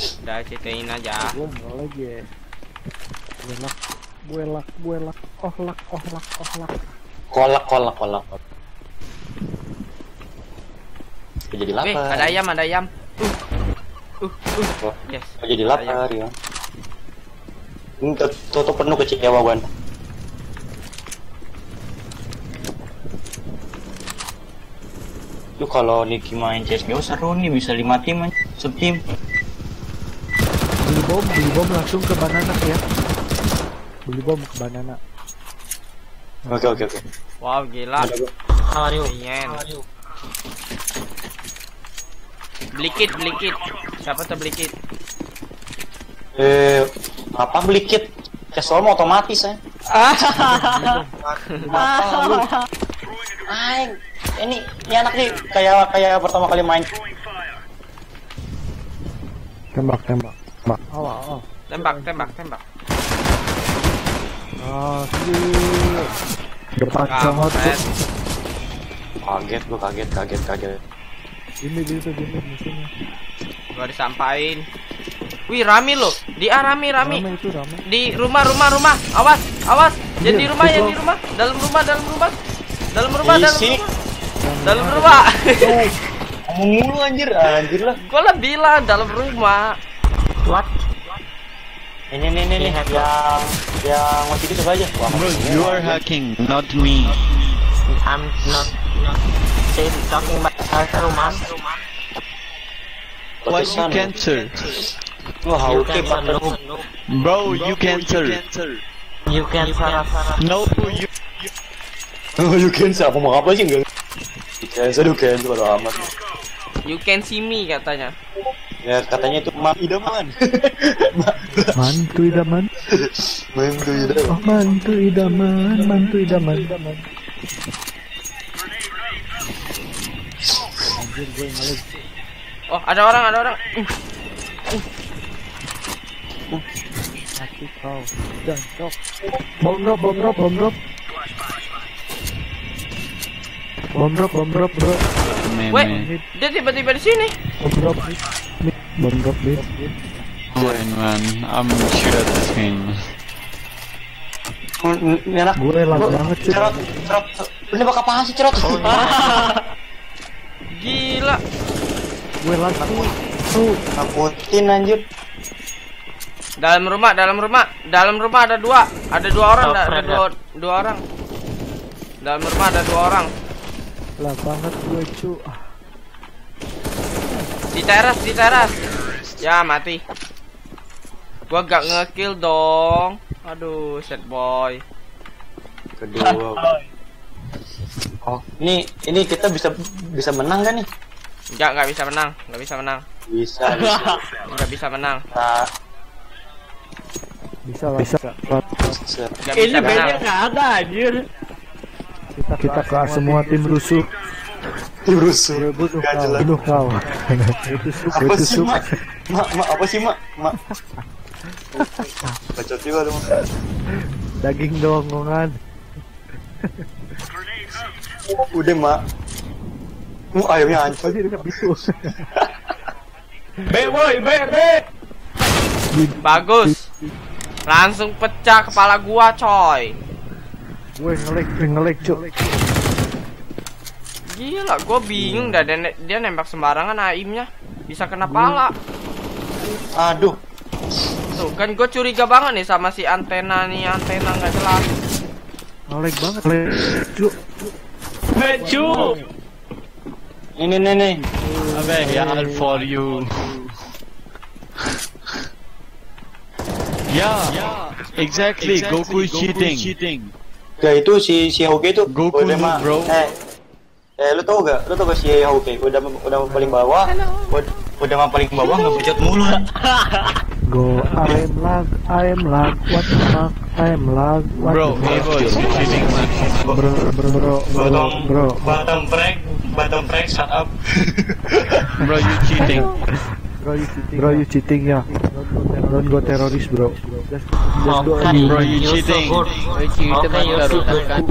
Udah CT-in aja. Gue mau lagi. Gue lak. Oh lak. Kolak. Jadi lapar. Wih, ada ayam. Yes. Jadi lapar ya. Ini tutup penuh kecewaan. Itu kalau Niki main CSGO seru nih, bisa 5 tim aja, sub-tim. Beli bom langsung ke banana ya. Beli bom ke banana. Oke. Wow, gila. How are you? Beli kit. Siapa tuh beli kit? Apa beli kit? Kesel mau otomatis ya. Ini anak nih kayak pertama kali main. Tembak. Oh. Tembak. Oh, kaget. Ini musuhnya. Gua disampain. Wih, rame loh. Dia rame. Di rumah. Awas. Jadi rumah. Dalam rumah. Mulu anjir lah. Gua lah bilang dalam rumah. What? Ini yang mau tidur coba aja. Bro, you are hacking, not me. I'm not. Say talking about rumah. Why you cancer? Wow, okay, bro, you cancer. You cancer. No, you cancer. Apa mau apa sih? Cancer udah amat. You can see me katanya. Ya katanya itu mantu idaman. Anjir gue malu. Oh, ada orang. Sakit kau. Jantok. Bombrop, bro. Weh, dia tiba-tiba di sini. Bombrop, bit. Man, I'm sure at this game. Enak gue lama banget. Cerot. Ini bakal apaan sih cerot? Gila. Gue lama. Tuh, takutin anjir. Dalam rumah. Dalam rumah ada dua orang. Dalam rumah ada dua orang. Lah banget gue cu. Di teras. Ya mati. Gua gak ngekill dong. Aduh, sad boy. Kedua. Oh, ini kita bisa menang gak nih? Enggak bisa menang. Bisa. Bisa. Ini bedanya enggak ada anjir. Kita ke semua tim rusuh gak jelas apa sih mak bacot juga dong daging dongongan udah mak mu ayamnya hancur be bagus langsung pecah kepala gua coy. Gue ngelik cuy. Gila, gue bingung dah dia nembak sembarangan aimnya. Bisa kena pala. Aduh. Tuh kan gue curiga banget nih sama si antena nggak jelas. Ngelik banget. Cuy. Ini. Abang, ya all for you. Yeah. Exactly. Goku is cheating. Ya itu si Hauke itu Goku udah mah lu tau gak si Hauke udah paling bawah. Udah mah paling bawah ngebacot mulu. Go I am lag what the fuck what bro bro bottom prank shut up. Bro you cheating ya. Don't go terrorist bro. Just go okay, bro you cheating. Okay, you shoot.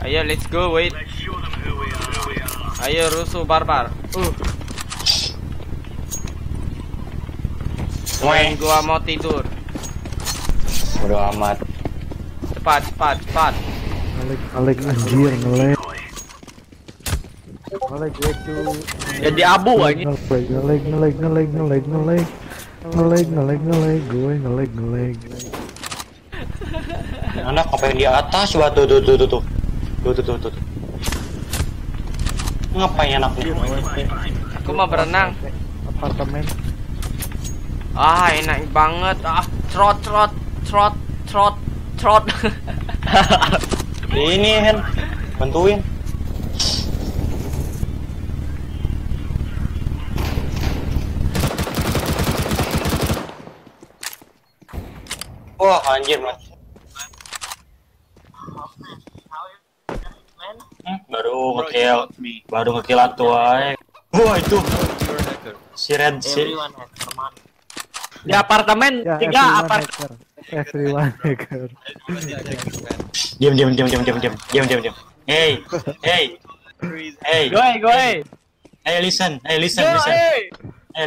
Ayo let's go wait. Ayo rusuh barbar. Main gua mau tidur. Bodo amat. Cepat. Alek anjir ngelek. Jadi abu anjir. Ngelek gue ngelek. Anak apa yang di atas? Wah tuh. Ngapain anaknya? Aku mau berenang. Apartemen. Ah enak banget. Ah trot. Ini Hen, bantuin. Wah anjir mas. Baru ngekill atu aja. Wah itu si Red si. Di apartemen ya, 3 apartemen. Everyone hacker. Diam. Hey. Go. Hey listen. Hey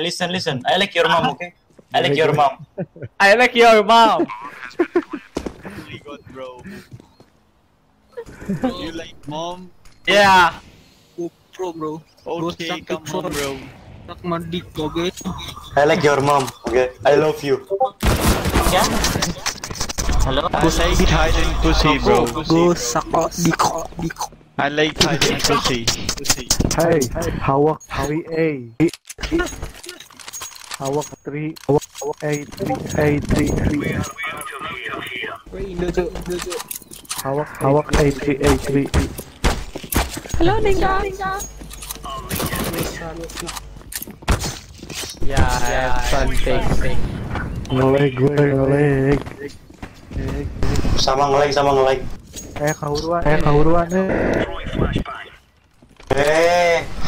listen. I like your mom, okay? I like your mom. Oh my god, bro. You like mom? Yeah. Pro bro. Okay, come on bro. Suck my dick, okay? I like your mom, okay? I love you. Yeah. Hello. Go like hiding pussy bro. Go suck dick. I like hiding pussy. Hey, hawak 3 Hawak A3. Halo Ninja. Ya, santai. Ngelag. Sama ngelag. Kauruan.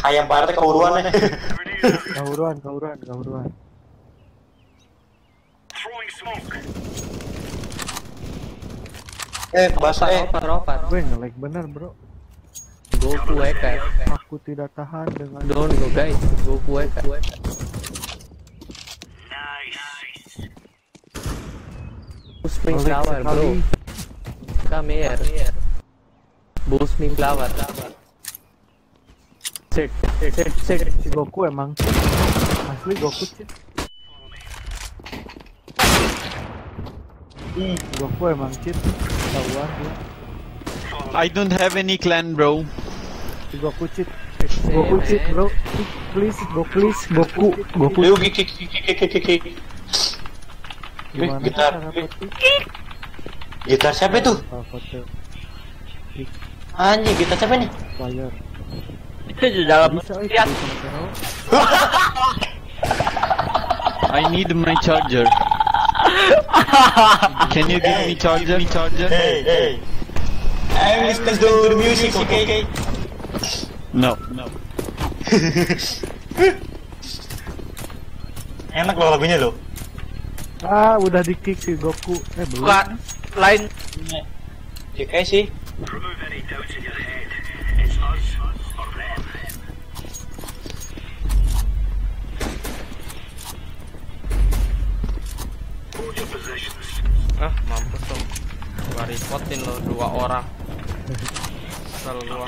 Ayam parah kauruan. Kauruan. Throwing smoke. Basah, gue ngelag bener bro. Goku eka. Aku tidak tahan dengan. Don't go guys, Goku eka. Nice. Boosting flower bro. Come here. Boosting flower. Cek. Goku emang. Asli Goku cek. Goku emang cheat. I don't have any clan bro. Goku cheat bro. Please Goku. Ayo kick. Gitar siapa itu? Anjir, gitar siapa nih? Fire. Di dalam. Lihat. I need my charger. Can you give me charger? Hey. I'm listening to the music, okay? No. Enak loh lagunya lo. Ah, udah di-kick si Goku. Belum. Lain. Ya kayak sih. Mampus dong. Gua repotin lo 2 orang. Selalu gua.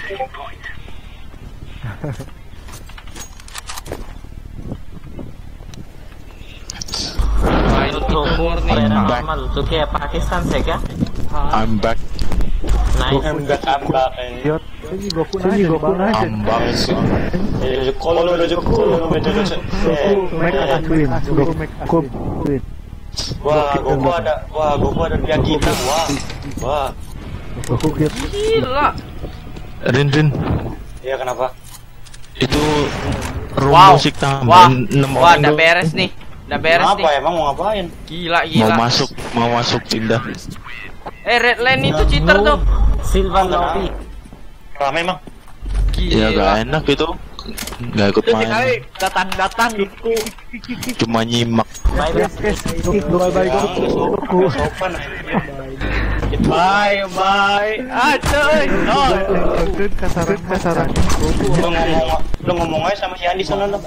Pakistan से क्या? I'm back. I'm back. Ini Wah, Goku ada pihak kita. Wah. Goku gila. Rin. Iya, kenapa? Itu room musik tambahan 6 orang. Wah, udah beres nih. Apa emang mau ngapain? Gila. Mau masuk pindah. Red Lane itu cheater tuh. Silvan lobby. Rame emang. Iya, gak enak itu. Nggak ikut main. Datang gitu. Cuma nyimak. Bye. Bye. Aduh. Kasaran. Lu ngomong aja sama si Andi sana lo.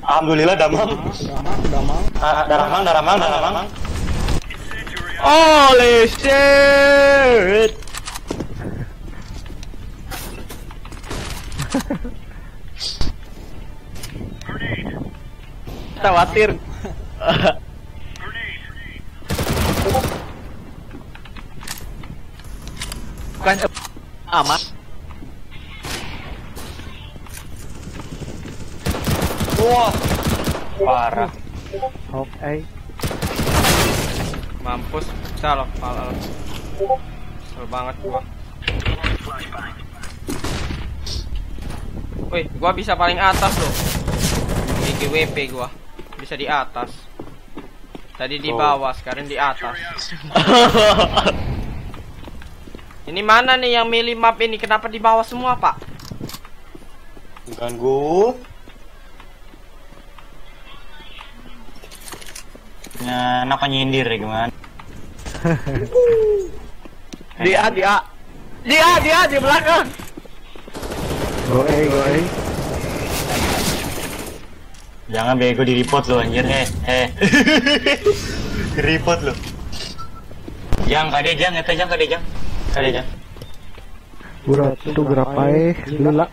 Alhamdulillah Damang. Holy shit. Khawatir. Bukan amat. Wah, parah. Oke. Mampus, salah pala. Salah banget gua. Woi, gua bisa paling atas loh. GGWP gua. Bisa di atas. Tadi di bawah, sekarang di atas. Ini mana nih yang milih map ini? Kenapa di bawah semua, Pak? Ganggu. Nah, kenapa nyindir ya, gimana? Dia di belakang. Goe. Jangan bego di report lo anjir, report lo. Jangan kadejang. Buruh tuh gerapai, lelak.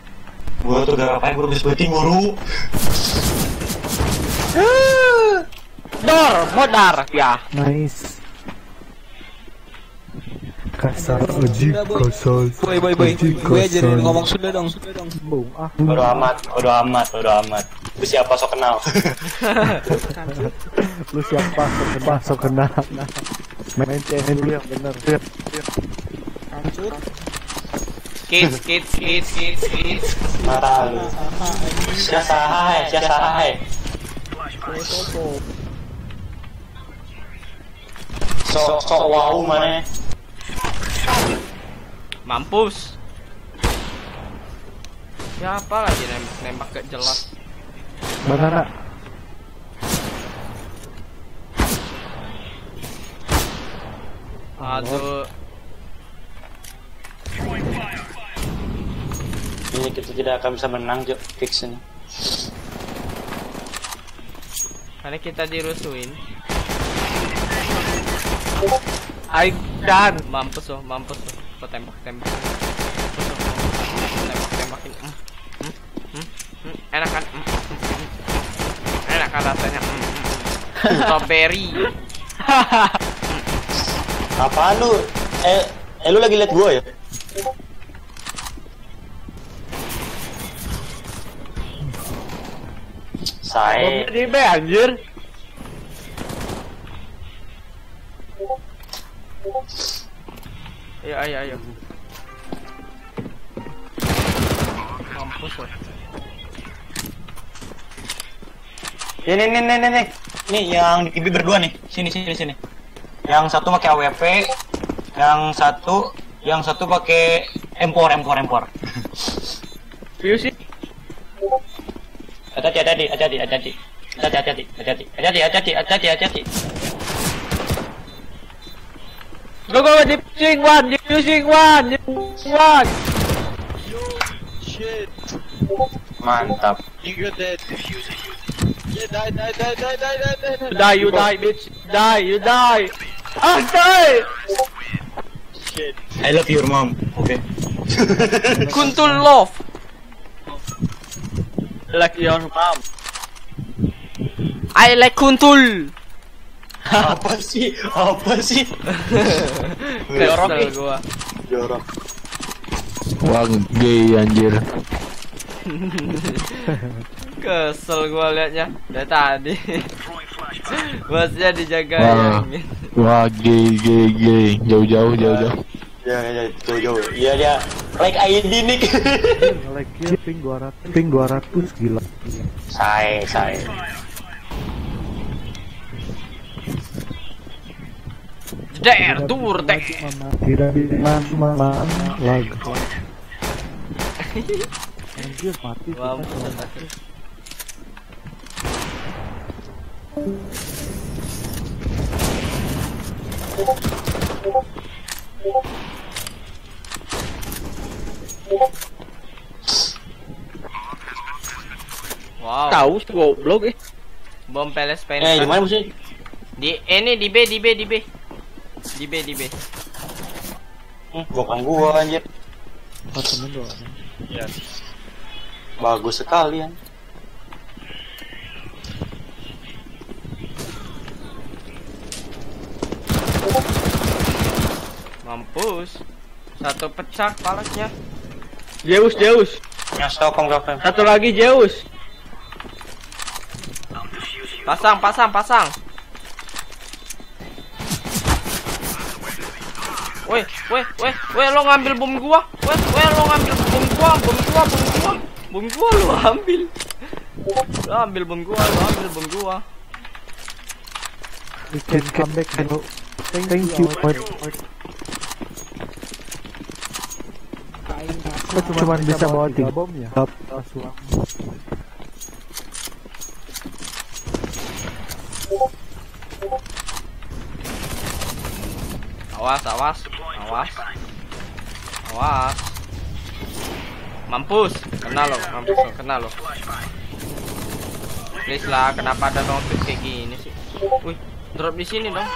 Buruh bisa beting guru. Modar ya. Nice. Kasar oji kosol. Boy, jadi ngomong Sunda dong. Bodo amat. Lu siapa sok kenal. Main CN yang bener. Hancur. Kids. Marah lu. Siasahai. Sok wow mana? Mampus. Siapa lagi nembak gak jelas? Banara. Aduh. Ini kita tidak akan bisa menang, Jok. Fix ini. Karena kita dirusuhin. I done. Mampus loh. Tembakin. Enak kan rasanya. Strawberry. Apaan lu? Lu lagi liat gua ya? Saya di B anjir. Ayo. Mampus loh. Ini. Nih yang di TV berdua nih. Sini. Yang satu pakai AWP, yang satu pakai M4. Fuse. Hati-hati. Go, defusing one. Shit. Mantap. You got that defusing. Yeah, die. Die, you die, bitch. Ah, die. Shit. I love your mom. Okay. Kuntul love. Like your mom. I like kuntul. Apa sih? Jorok nih gua. Jorok. Wang gay anjir. Kesel gua liatnya dari tadi. Bosnya dijagain. Wah gay. Jauh. Iya, jauh. Iya dia. Like ID nih. Like dia ping 200 gila. Say. Der tur deh. Tidak. Wow. Tahu sih goblok eh. Bom peles pentas. Eh, di mana musuh? Di ini di B. Di B. Gua anjir. Oh, temen doang. Ya. Bagus sekali ya. Mampus. Satu pecah palasnya. Zeus. Satu lagi Zeus. Pasang. Weh, lo ngambil bom gua. Bom gua. Bom gua lo ambil. Lo ambil bom gua. We can come back bro. Thank you. Kau cuma bisa bawa 3 bom ya? Awas. Mampus, kena lo. Please lah, kenapa ada drop kayak gini sih? Wih, drop di sini dong. Oke.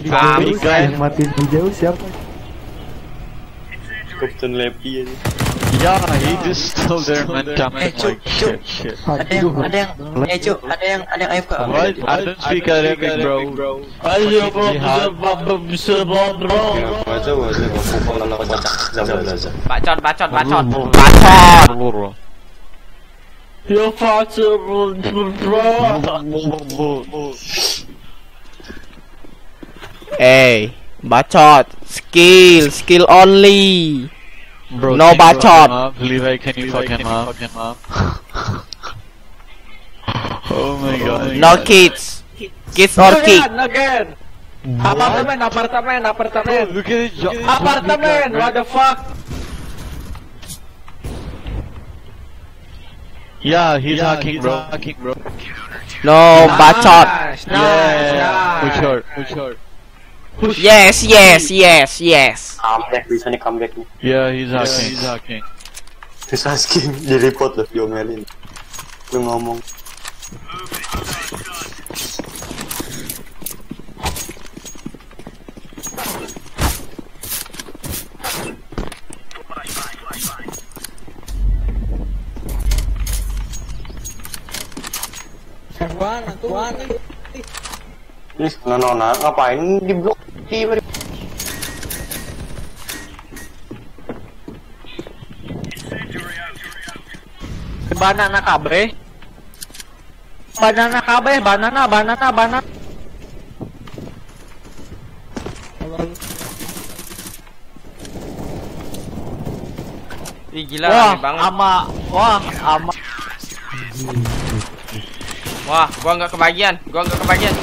Yang mati di jauh siapa? Captain Lepi aja. Ya, he just still there man. Shit. Ada yang AFK. I don't speak Arabic bro. Ayo bro. Bacot. Yo faster bro. Hey, bacot. Skill only. Bro, no bacot! Levi, can you fuck him up? Oh my god. No kids! Kids or kick! Again! Apartemen! Look at it! Apartemen! What the fuck? Yeah, he's hacking bro. No bacot! Yeah. Push her. Push. Yes. Come back. Yeah, he's hacking. He's asking di report lah, diomelin. Lu ngomong. F1. Please, nona, ngapain di blok? Banana kabre. Ih gila banget. Ama. Wah, gua enggak kebagian. Gua enggak kebagian.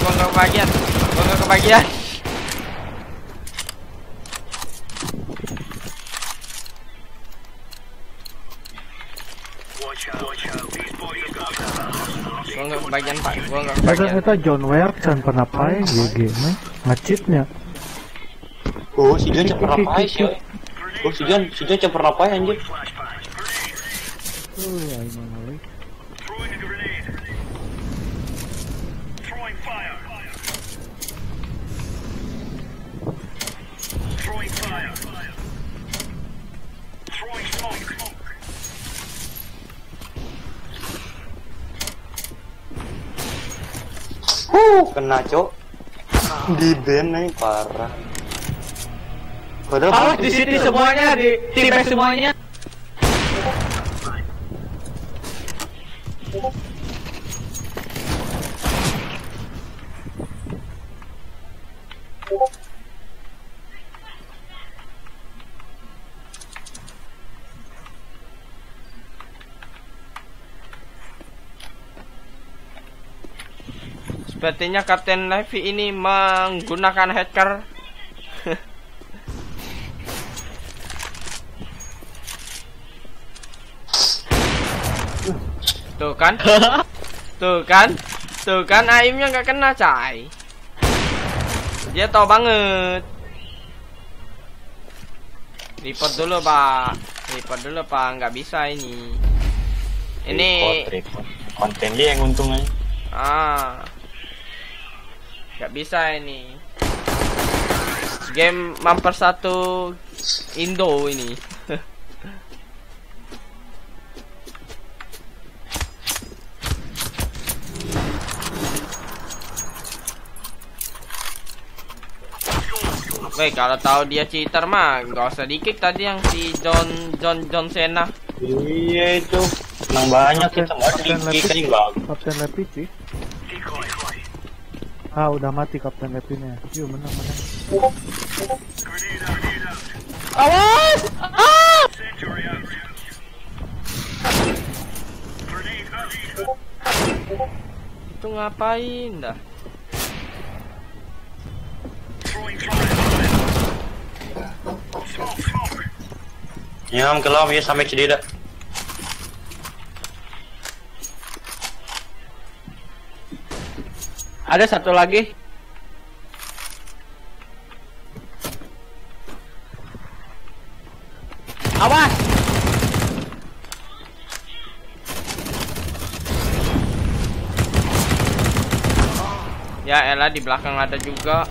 Kita John Ware dan penapai GG-nya, ngecitnya. Oh, si John penapai sih. Oh, si John penapai anjir. Kena cok di band nih parah. Padahal di sini semuanya di tim semuanya. Sepertinya Kapten Levi ini menggunakan hacker. Tuh kan? Tuh kan aimnya nggak kena, Cai. Dia tahu banget. Report dulu, Pak. Report dulu, Pak. Nggak bisa ini. Ini report. Konten dia yang untung aja. Ah. Nggak bisa ini. Game mempersatu Indo ini. Weh, kalau tahu dia cheater mah nggak usah di-kick tadi yang si John Cena. Iya itu, yang banyak kita di-kick aja bang. Kapten Lepi sih. Ah udah mati Kapten Lepinya. Yuk menang. Awas! Ah! Itu ngapain dah? Ya, am kelam ya sampai cedera. Ada satu lagi. Awas. Ya, elah di belakang ada juga.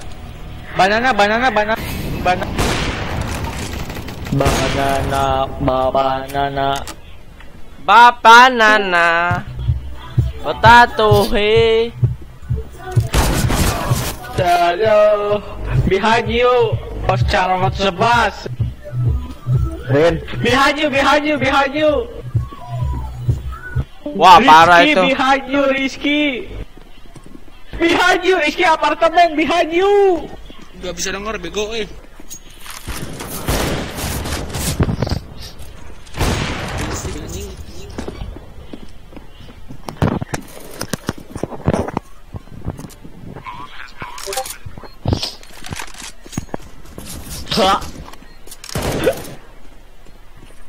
Banana potato hey hello behind you Oscar Sebas Ren behind you wah parah itu Rizky apartemen behind you nggak bisa denger bego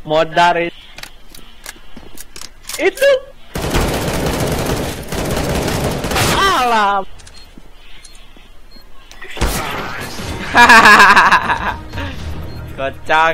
Modar itu alam. Kocak.